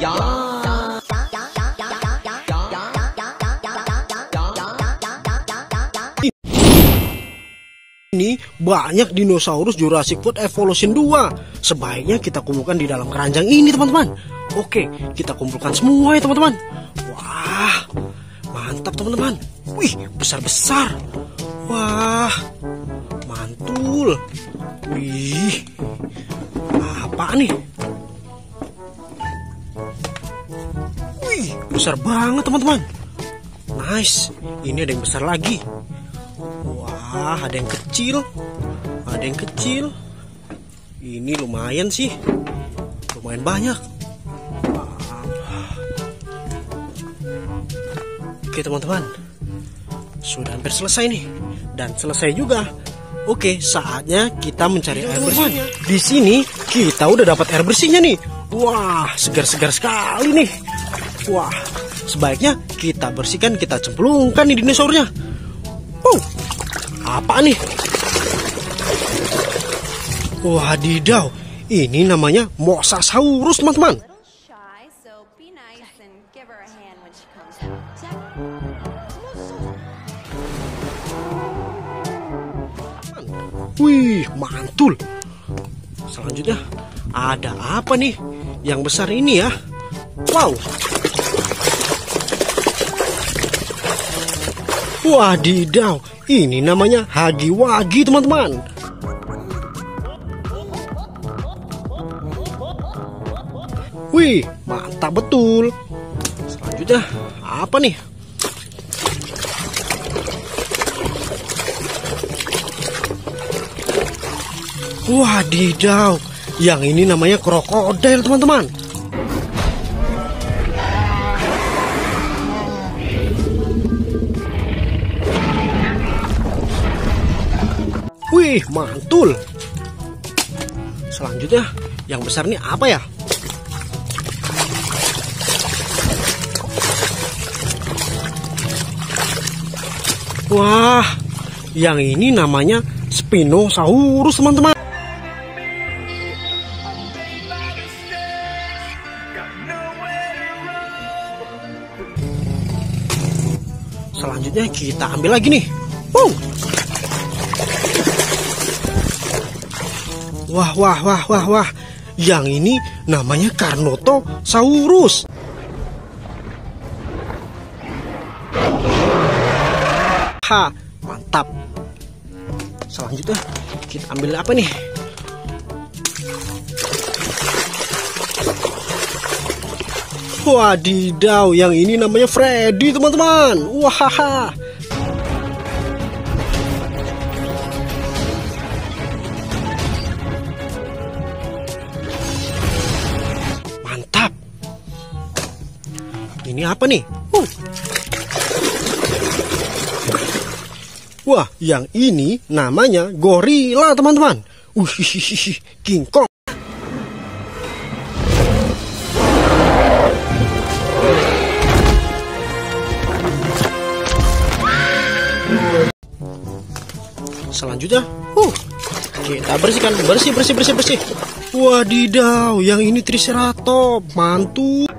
Ini banyak dinosaurus Jurassic World Evolution 2. Sebaiknya kita kumpulkan di dalam keranjang ini, teman-teman. Oke, kita kumpulkan semua ya, teman-teman. Wah, mantap, teman-teman. Wih, besar-besar. Wah, mantul. Wih, apa nih? Wih, besar banget, teman-teman. Nice, ini ada yang besar lagi. Wah, ada yang kecil. Ada yang kecil. Ini lumayan sih. Lumayan banyak. Oke, teman-teman. Sudah hampir selesai nih. Dan selesai juga. Oke, saatnya kita mencari air bersih. Di sini kita udah dapat air bersihnya nih. Wah, segar-segar sekali nih. Wah, sebaiknya kita bersihkan, kita cemplungkan nih dinosaurnya. Apa nih? Wadidaw, ini namanya Mosasaurus, teman-teman. Wih, mantul. Selanjutnya, ada apa nih? Yang besar ini ya. Wow. Wadidaw, ini namanya hagi-wagi, teman-teman. Wih, mantap betul. Selanjutnya, apa nih? Wadidaw, yang ini namanya krokodil, teman-teman. Wih, mantul. Selanjutnya, yang besar nih apa ya? Wah, yang ini namanya Spinosaurus, teman-teman. Selanjutnya kita ambil lagi nih. Wow. Wah, wah, wah, wah, wah. Yang ini namanya Karnotosaurus. Ha, mantap. Selanjutnya, kita ambil apa nih? Wadidaw, yang ini namanya Freddy, teman-teman. Wahaha. Ini apa nih? Wah, yang ini namanya gorila, teman-teman. King Kong. Selanjutnya, kita bersihkan. Bersih, bersih, bersih, bersih. Wadidaw, yang ini Triceratops. Mantul.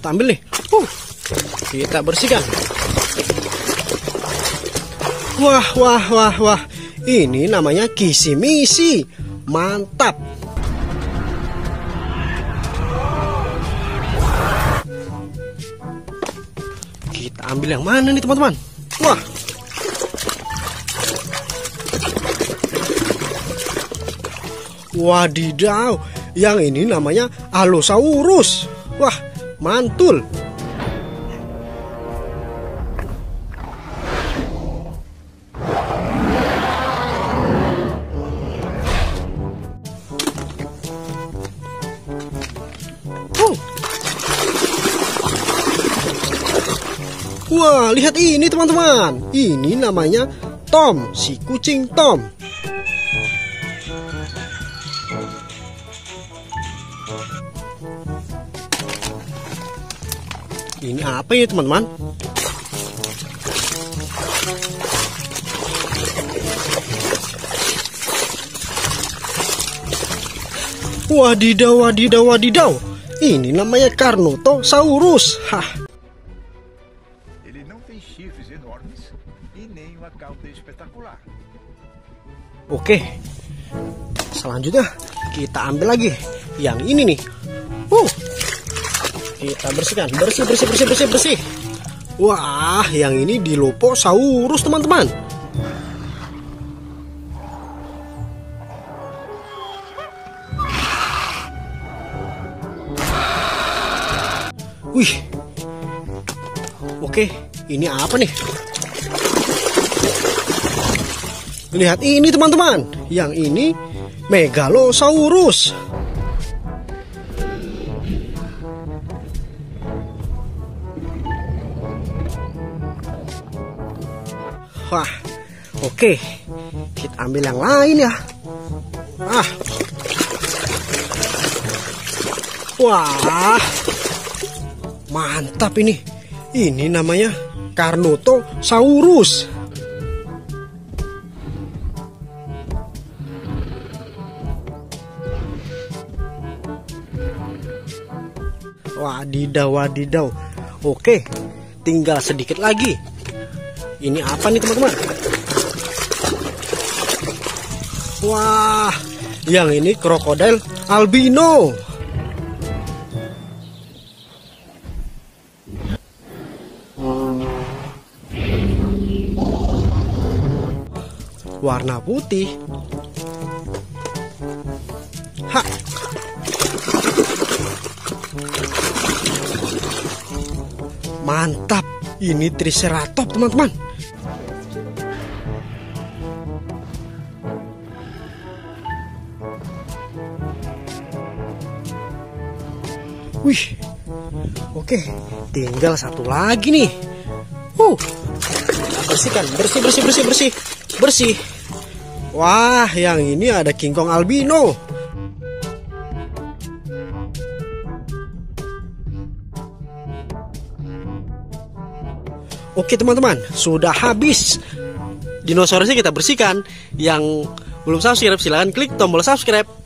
Kita ambil nih, kita bersihkan. Wah, wah, wah, wah. Ini namanya kisi-misi. Mantap. Kita ambil yang mana nih, teman-teman? Wah. Wadidaw, yang ini namanya Allosaurus. Wah, mantul. Wah, lihat ini, teman-teman. Ini namanya Tom, si kucing Tom. Ini apa ya, teman-teman? Wadidaw, wadidaw, wadidaw. Ini namanya Karnotosaurus. Hah. Oke, selanjutnya kita ambil lagi yang ini nih. Kita bersihkan, bersih. Wah, yang ini Dilophosaurus teman-teman. Wih, oke, ini apa nih? Lihat ini teman-teman, yang ini Megalosaurus. Wah, oke, kita ambil yang lain ya. Wah, mantap ini. Ini namanya Karnotosaurus. Wadidaw, wadidaw. Oke, tinggal sedikit lagi. Ini apa nih teman-teman? Wah, yang ini krokodil albino. Warna putih. Hah. Mantap, ini Triceratops teman-teman. Wih, oke, tinggal satu lagi nih. Bersihkan, bersih. Wah, yang ini ada King Kong albino. Oke teman-teman, sudah habis. Dinosaurusnya kita bersihkan. Yang belum subscribe silahkan klik tombol subscribe.